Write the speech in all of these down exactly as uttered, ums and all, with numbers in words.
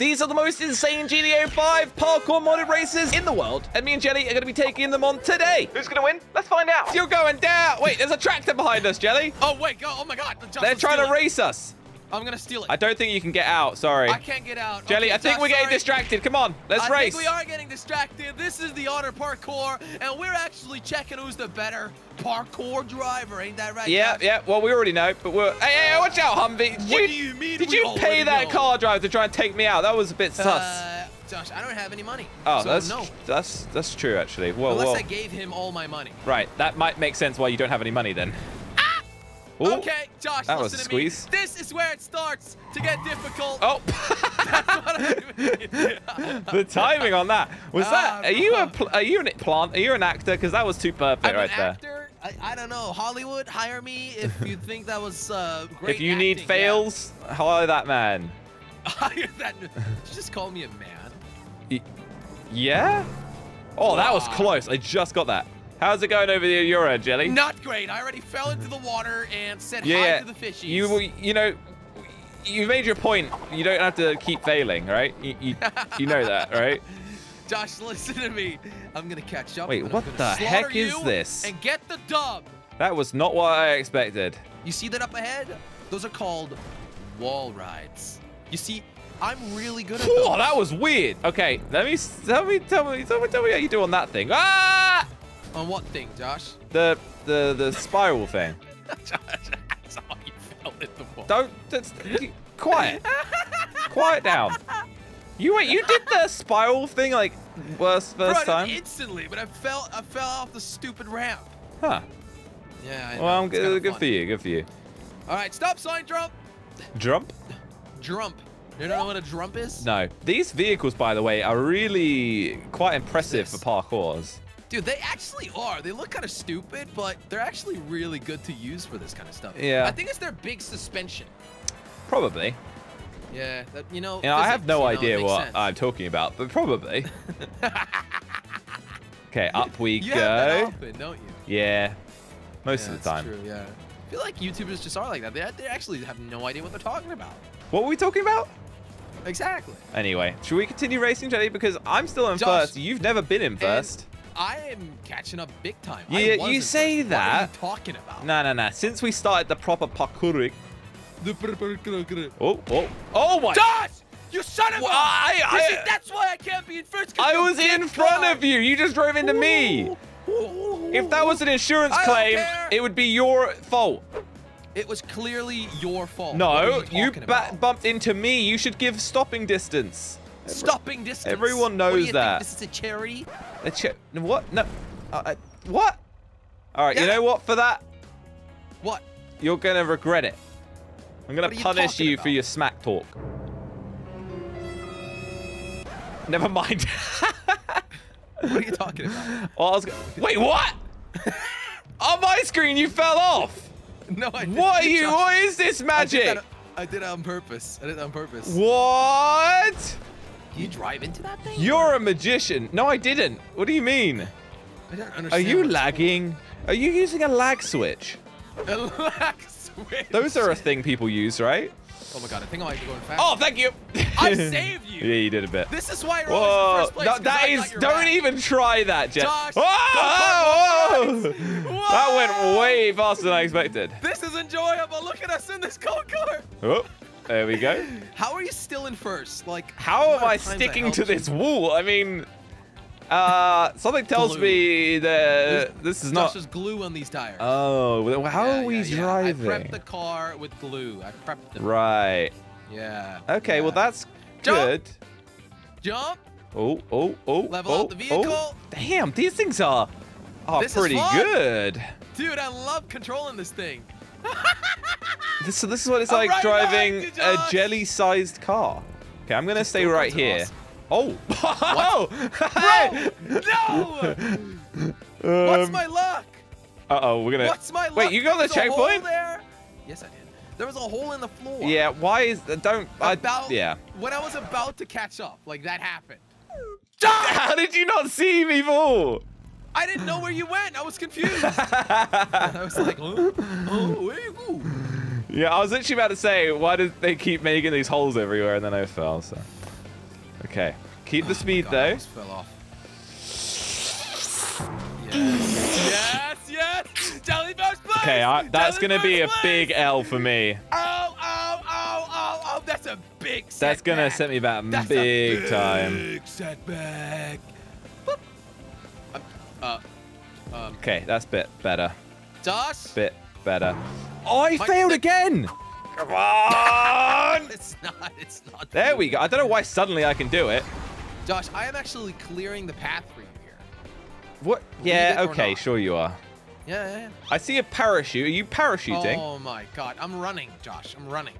These are the most insane G T A five parkour modded races in the world, and me and Jelly are going to be taking them on today. Who's going to win? Let's find out. You're going down. Wait, there's a tractor behind us, Jelly. Oh, wait. Oh, my God. Just They're trying to race us. I'm going to steal it. I don't think you can get out. Sorry. I can't get out. Jelly, okay, I think Josh, we're getting sorry. distracted. Come on. Let's I race. I think we are getting distracted. This is the honor parkour, and we're actually checking who's the better parkour driver. Ain't that right, Yeah, Josh? yeah. Well, we already know, but we're... Hey, hey, watch out, Humvee. Did what you, do you mean? Did you pay that know. car driver to try and take me out? That was a bit sus. Uh, Josh, I don't have any money. Oh, so that's, no. that's, that's true, actually. Whoa, Unless whoa. I gave him all my money. Right. That might make sense why you don't have any money, then. Ooh, okay, Josh, that listen was a squeeze. to me. This is where it starts to get difficult. Oh. That's what I mean. The timing on that. Was uh, that, are you, a, are you an plant? Are you an actor? Because that was too perfect I'm right an actor. there. I, I don't know. Hollywood, hire me if you think that was uh, great If you acting, need fails, yeah. hire that man. Hire that man. Did you just call me a man? Y yeah? Oh, wow. That was close. I just got that. How's it going over the Euro, Jelly? Not great. I already fell into the water and said yeah, hi to the fishies. You, you know, you made your point. You don't have to keep failing, right? You, you, you know that, right? Josh, listen to me. I'm going to catch up. Wait, what the heck is this? And get the dub. That was not what I expected. You see that up ahead? Those are called wall rides. You see, I'm really good at those. Oh, that was weird. Okay, let me, tell me, tell me, tell me, tell me how you do on that thing. Ah! On what thing, Josh? The the the spiral thing. Josh, that's how you fell in the wall. Don't that's, quiet. Quiet down. You wait. You did the spiral thing like worst first Bro, I did time. Instantly, but I fell. I fell off the stupid ramp. Huh? Yeah. I know. Well, I'm good. Good for you. Good for you. All right. Stop sign, Drump. Drump. Drump. You don't know what a drump is? No. These vehicles, by the way, are really quite impressive for parkours. Dude, they actually are. They look kind of stupid, but they're actually really good to use for this kind of stuff. Yeah. I think it's their big suspension. Probably. Yeah. That, you know, you know physics, I have no idea know, what sense. I'm talking about, but probably. Okay, up we you go. Have that outfit, don't you? Yeah. Most yeah, of the time. That's true, yeah. I feel like YouTubers just are like that. They, they actually have no idea what they're talking about. What were we talking about? Exactly. Anyway, should we continue racing, Jelly? Because I'm still in Josh, first. You've never been in first. I am catching up big time. Yeah, you say that. What are you talking about? No, no, no. Since we started the proper parkouring. Oh, oh, oh my! Josh, you son of well, a! I, I, see, that's why I can't be in first. I was in front car. of you. You just drove into Ooh. me. Ooh. If that was an insurance I claim, it would be your fault. It was clearly your fault. No, you, you bumped into me. You should give stopping distance. Stopping distance. Everyone knows what do you that. Think? This is a charity. A cha what? No. Uh, uh, what? All right. Yeah. You know what? For that. What? You're gonna regret it. I'm gonna punish you, you for your smack talk. Never mind. What are you talking about? Well, I was Wait, what? On my screen, you fell off. No, I didn't. What are you? Josh, what is this magic? I did, that, I did it on purpose. I did it on purpose. What? You drive into that thing? You're a magician. No, I didn't. What do you mean? I don't understand. Are you lagging? Are you using a lag switch? A lag switch? Those are a thing people use, right? Oh my God, I think I might be going fast. Oh, thank you. I saved you. Yeah, you did a bit. This is why you're always in first place. No, that is, don't back. even try that, Jeff. Josh, oh, oh, that went way faster than I expected. This is enjoyable. Look at us in this cold car. Oh. There we go. How are you still in first? Like, how am I sticking to this wall? I mean, uh, something tells me that this is not. There's glue on these tires. Oh, how are we driving? I prepped the car with glue. I prepped them. Right. Yeah. Okay. Well, that's good. Jump. Oh, oh, oh. Level up the vehicle. Damn, these things are are pretty good. Dude, I love controlling this thing. This, so this is what it's like right driving a jelly-sized car. Okay, I'm gonna stay right here. Awesome. Oh! What? No! Um, What's my luck? Uh oh, we're gonna. What's my luck? Wait, you got the checkpoint? There. Yes, I did. There was a hole in the floor. Yeah. Why is that? Don't. About. I, yeah. When I was about to catch up, like that happened. How did you not see me fall? I didn't know where you went. I was confused. I was like, oh, oh, where you go? Yeah, I was literally about to say, why did they keep making these holes everywhere? And then I fell. So. Okay. Keep the speed oh God, though. I almost fell off. Yes. Yes, yes! Jelly first place! Okay, I, that's Jelly gonna be a place. Big L for me. Oh, oh, oh, oh, oh, that's a big setback. That's gonna set me back that's big, a big time. Big setback. Um, uh, um. Okay, that's a bit better. Josh? Bit better. Oh, I My failed again! Come on! It's not, it's not. There we go. I don't know why suddenly I can do it. Josh, I am actually clearing the path for you. What? Yeah, okay, sure you are. Yeah, yeah, yeah. I see a parachute. Are you parachuting? Oh my God, I'm running, Josh. I'm running.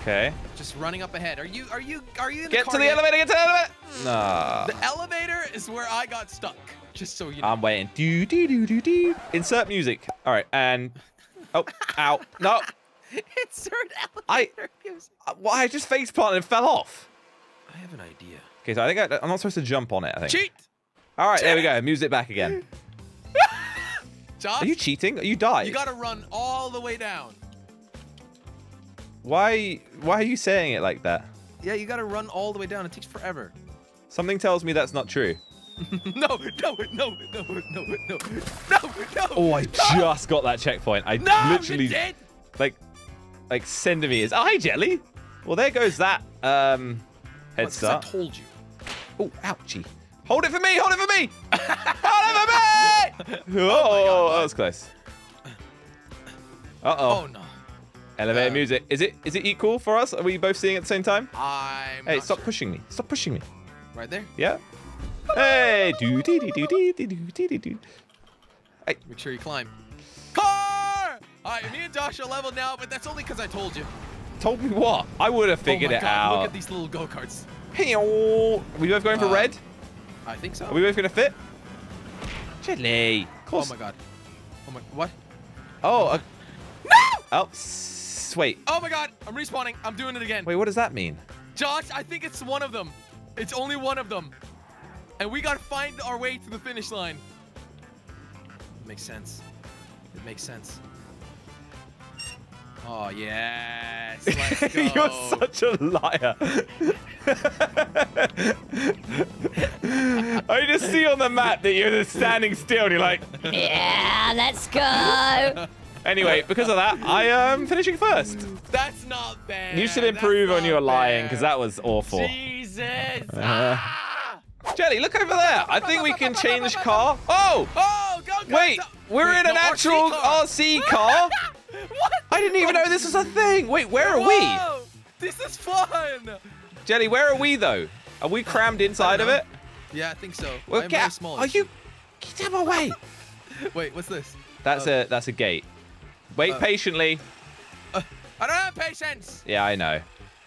Okay. Just running up ahead. Are you? Are you? Are you? In get the car to the yet? elevator. Get to the elevator. No. The elevator is where I got stuck. Just so you know. I'm waiting. Do do do do do. Insert music. All right, and oh, ow, no. Insert elevator I, music. Why I, I just face planted and fell off. I have an idea. Okay, so I think I, I'm not supposed to jump on it. I think. Cheat. All right, there we go. Music back again. Josh, are you cheating? You died. You gotta run all the way down. Why? Why are you saying it like that? Yeah, you gotta run all the way down. It takes forever. Something tells me that's not true. no, no, no, no, no, no, no, no. Oh, I no. just got that checkpoint. I no, literally, you did. like, like centimeters. Oh, hi, Jelly. Well, there goes that um, head what, start. I told you. Oh, ouchie. Hold it for me! Hold it for me! Hold it for me! Oh, oh that was close. Uh oh. Oh no. Elevator uh, music. Is it is it equal for us? Are we both seeing it at the same time? I'm Hey, not stop sure. pushing me! Stop pushing me! Right there? Yeah. Hey! Do do do do do do do do do. Hey. Make sure you climb. Car! All right, me and Josh are leveled now, but that's only because I told you. Told me what? I would have figured oh my it God, out. Look at these little go karts. Hey, oh. We both going for uh, red? I think so. Are we both gonna fit? Jelly. Of course. Oh my God. Oh my. What? Oh. Uh, no! Oh. S wait. Oh my God. I'm respawning. I'm doing it again. Wait. What does that mean? Josh, I think it's one of them. It's only one of them. And we gotta find our way to the finish line. It makes sense. It makes sense. Oh yes. Let's go. You're such a liar. I just see on the map that you're just standing still and you're like, yeah, let's go. Anyway, because of that, I am finishing first. That's not fair. You should improve on your lying because that was awful. Jesus. Uh, ah! Jelly, look over there. I think we can change car. Oh! Oh, go, go, wait, we're wait, in an no, actual R C car. R C car? What? I didn't even know this was a thing. Wait, where are Whoa, we? This is fun. Jelly, where are we though? Are we crammed inside of it? Yeah, I think so. Well, I'm very small. Are you? Get him away! Wait, what's this? That's uh, a that's a gate. Wait uh, patiently. Uh, I don't have patience. Yeah, I know.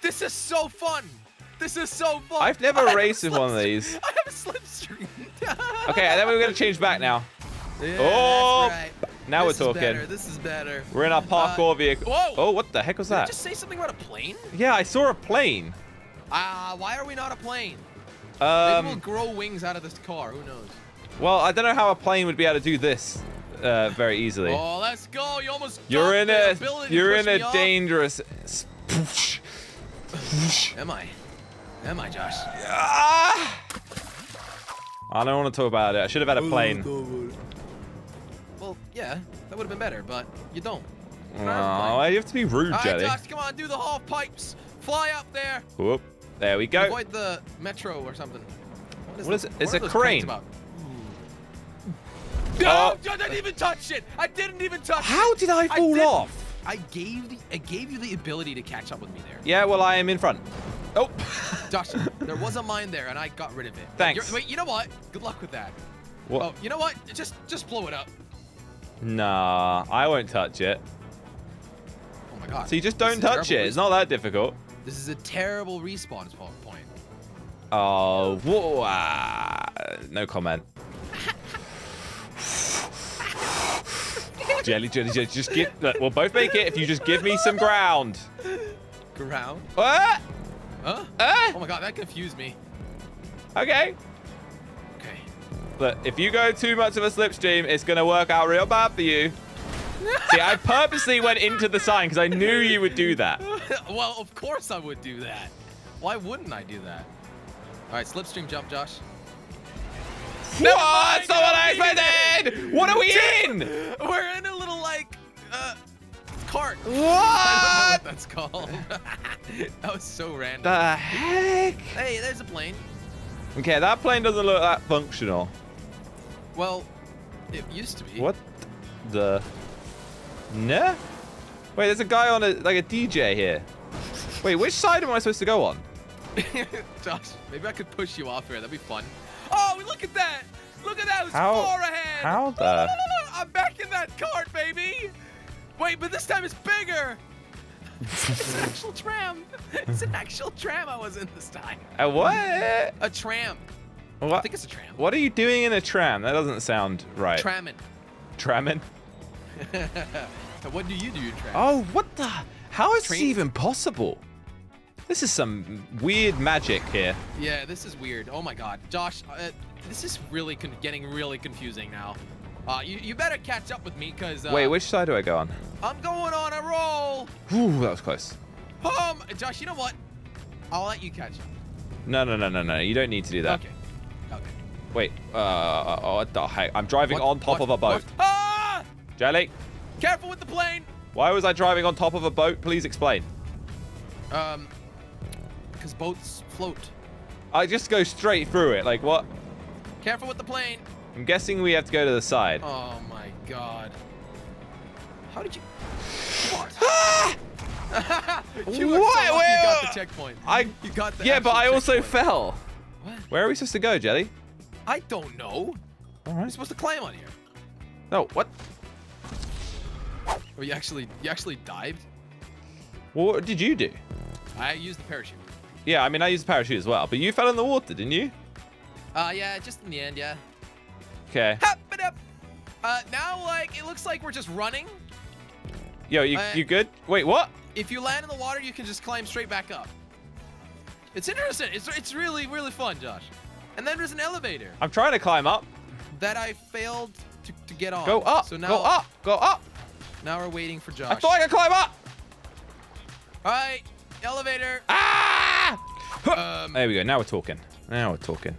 This is so fun. This is so fun. I've never I raced in one of these. I have a slipstream. Okay, and then we're gonna change back now. Yeah, oh, right. now this we're talking. Is better. This is better. We're in our parkour uh, vehicle. Whoa. Oh, what the heck was Did that? I just say something about a plane? Yeah, I saw a plane. Ah, uh, why are we not a plane? Um, Maybe we'll grow wings out of this car. Who knows? Well, I don't know how a plane would be able to do this uh, very easily. Oh, let's go! You almost. You're in a. You're in a dangerous. Am I? Am I, Josh? Ah! I don't want to talk about it. I should have had a plane. Well, yeah, that would have been better, but you don't. No, oh, you have to be rude, All Jelly. Right, Josh, come on, do the half pipes. Fly up there. Whoop. There we go. Avoid the metro or something. What is, what is it? It's a crane. About? No, oh. I didn't even touch it. I didn't even touch How it. How did I fall I off? I gave the, I gave you the ability to catch up with me there. Yeah, well, I am in front. Oh. Josh, there was a mine there, and I got rid of it. Thanks. Wait, you know what? Good luck with that. What? Oh, you know what? Just, just blow it up. Nah, I won't touch it. Oh, my God. So you just don't touch it. Reason. It's not that difficult. This is a terrible respawn point. Oh, whoa. Uh, no comment. Jelly, Jelly, Jelly, just give... Look, we'll both make it if you just give me some ground. Ground? What? Huh? Uh? Oh, my God, that confused me. Okay. Okay. Look, if you go too much of a slipstream, it's going to work out real bad for you. See, I purposely went into the sign because I knew you would do that. Well, of course I would do that. Why wouldn't I do that? All right, slipstream jump, Josh. No, oh, someone I expected! What are we in? We're in a little, like, uh, cart. What? I don't know what that's called. That was so random. The heck? Hey, there's a plane. Okay, that plane doesn't look that functional. Well, it used to be. What the? No? Wait, there's a guy on a, like a D J here. Wait, which side am I supposed to go on? Josh, maybe I could push you off here. That'd be fun. Oh, look at that! Look at that! It was how, far ahead! How the? I'm back in that cart, baby! Wait, but this time it's bigger! It's an actual tram! It's an actual tram I was in this time. A what? A tram. What? I think it's a tram. What are you doing in a tram? That doesn't sound right. Tramming. Tramming? What do you do in tram? Oh, what the? How is this even possible? This is some weird magic here. Yeah, this is weird. Oh my God, Josh, uh, this is really con getting really confusing now. Uh, you, you better catch up with me, cause uh, wait, which side do I go on? I'm going on a roll. Ooh, that was close. Um, Josh, you know what? I'll let you catch up. No, no, no, no, no. You don't need to do that. Okay. Okay. Wait. Uh. Oh, what the heck? I'm driving what, on top what, of a boat. What? Ah! Jelly. Careful with the plane. Why was I driving on top of a boat? Please explain. Um. Because boats float. I just go straight through it. Like, what? Careful with the plane. I'm guessing we have to go to the side. Oh, my God. How did you... What? you what? So wait, you got the checkpoint. I... You got the yeah, but I also checkpoint. fell. What? Where are we supposed to go, Jelly? I don't know. All right. You're supposed to climb on here. No, what? Oh, you actually, you actually dived? Well, what did you do? I used the parachute. Yeah, I mean, I used a parachute as well, but you fell in the water, didn't you? Uh, yeah, just in the end, yeah. Okay. Uh, now, like, it looks like we're just running. Yo, you, uh, you good? Wait, what? If you land in the water, you can just climb straight back up. It's interesting. It's, it's really, really fun, Josh. And then there's an elevator. I'm trying to climb up. That I failed to, to get on. Go up, so now, go up, go up. Now we're waiting for Josh. I thought I could climb up. All right, elevator. Ah! Um, there we go. Now we're talking. Now we're talking.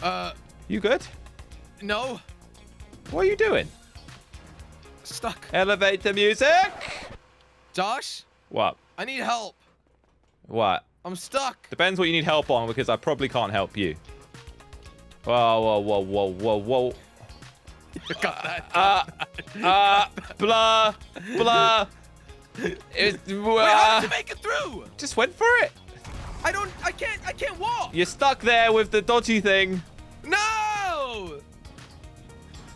Uh, you good? No. What are you doing? Stuck. Elevate the music. Josh? What? I need help. What? I'm stuck. Depends what you need help on, because I probably can't help you. Whoa, whoa, whoa, whoa, whoa, whoa. You got that. Uh, uh, uh blah, blah. It was, uh, wait, how did you make it through? Just went for it. I don't, I can't, I can't walk. You're stuck there with the dodgy thing. No!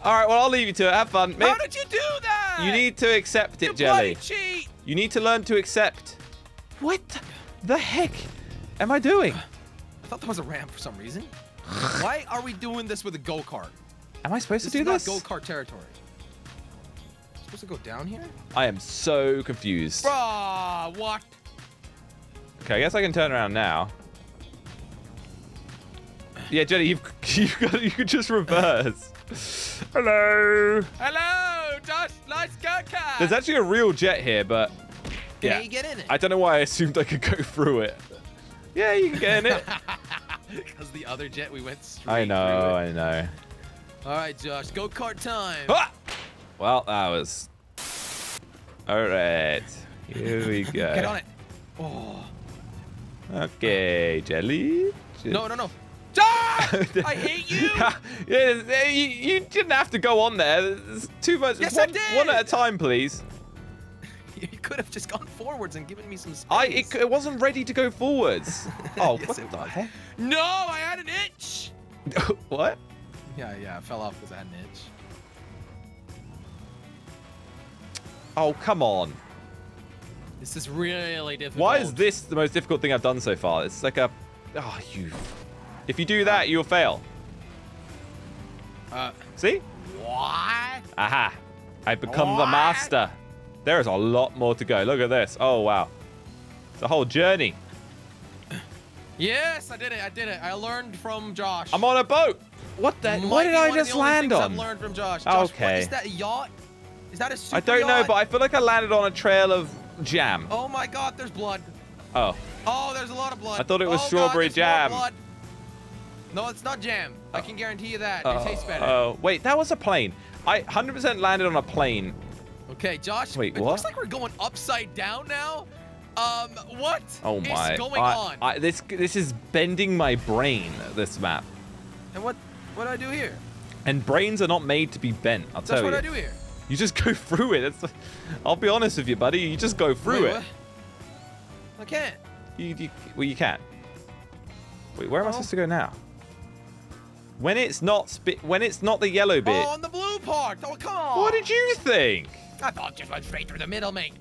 All right, well, I'll leave you to it. Have fun. Maybe how did you do that? You need to accept it, Jelly. You bloody cheat. You need to learn to accept. What the heck am I doing? I thought there was a ramp for some reason. Why are we doing this with a go-kart? Am I supposed this to do this? This is not go-kart territory. I'm supposed to go down here? I am so confused. Bruh, what? Okay, I guess I can turn around now. Yeah, Jelly, you've, you've got, you could just reverse. Hello. Hello, Josh. Nice go kart. There's actually a real jet here, but yeah. Can you get in it? I don't know why I assumed I could go through it. Yeah, you can get in it. Because the other jet, we went straight I know, through it. I know. All right, Josh, go kart time. Ah! Well, that was. All right. Here we go. Get on it. Oh. Okay, Jelly. Just... No, no, no. Ah! I hate you. Yeah, you. You didn't have to go on there. There's too much. Yes, one, I did. One at a time, please. You could have just gone forwards and given me some space. I, it, it wasn't ready to go forwards. Oh, yes, what it the was. heck? No, I had an itch. What? Yeah, yeah, I fell off because I had an itch. Oh, come on. This is really difficult. Why is this the most difficult thing I've done so far? It's like a... Oh, you... If you do that, you'll fail. Uh, See? What? Aha. I've become what? the master. There is a lot more to go. Look at this. Oh, wow. It's a whole journey. Yes, I did it. I did it. I learned from Josh. I'm on a boat. What the... What did I just land on? I've learned from Josh. Josh, okay. What, is that a yacht? Is that a super I don't yacht? know, but I feel like I landed on a trail of... Jam. Oh my God, there's blood. Oh. Oh, there's a lot of blood. I thought it was oh strawberry God, jam. No, it's not jam. I can guarantee you that. Uh, it tastes better. Oh, uh, wait, that was a plane. I one hundred percent landed on a plane. Okay, Josh. Wait, it what? Looks like we're going upside down now. Um, what oh my. is going I, on? I, this this is bending my brain. This map. And what what do I do here? And brains are not made to be bent. I'll That's tell you. That's what I do here. You just go through it. It's, I'll be honest with you, buddy. You just go through Wait, it. What? I can't. You, you, well, you can. Wait, where am oh. I supposed to go now? When it's not sp when it's not the yellow bit. Oh, on the blue part. Oh, come on. What did you think? I thought it just went straight through the middle, mate.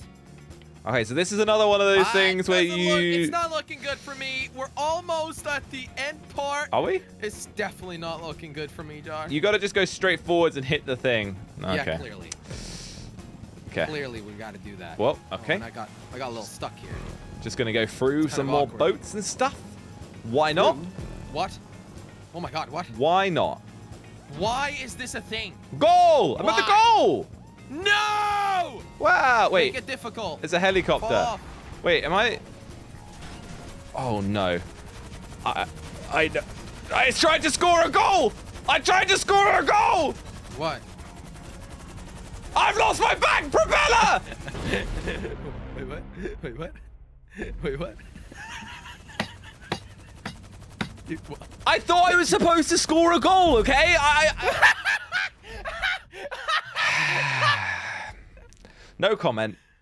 Okay, so this is another one of those I, things where you... Look, it's not looking good for me. We're almost at the end part. Are we? It's definitely not looking good for me, Josh. You got to just go straight forwards and hit the thing. Okay. Yeah, clearly. Okay. Clearly, we got to do that. Well, okay. Oh, and I got I got a little stuck here. Just going to go through some more awkward. boats and stuff. Why not? What? Oh, my God. What? Why not? Why is this a thing? Goal! Why? I'm at the goal! No! Wow, wait. Make it difficult. It's a helicopter. Oh. Wait, am I? Oh no. I, I, I tried to score a goal. I tried to score a goal. What? I've lost my back propeller. Wait, what? Wait, what? Wait, what? I thought I was supposed to score a goal, okay? I. I No comment.